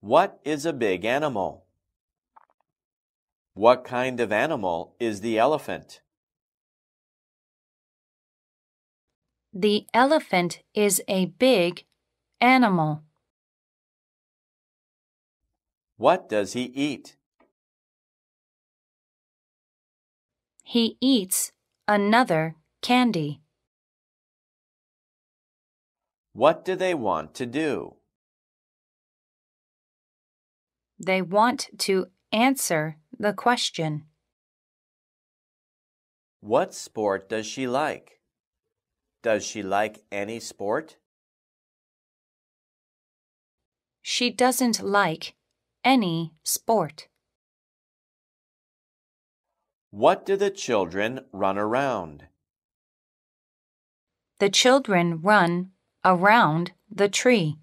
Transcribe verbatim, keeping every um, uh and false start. What is a big animal? What kind of animal is the elephant? The elephant is a big animal. What does he eat? He eats another candy. What do they want to do? They want to answer the question. What sport does she like? Does she like any sport? She doesn't like any sport. What do the children run around? The children run around the tree.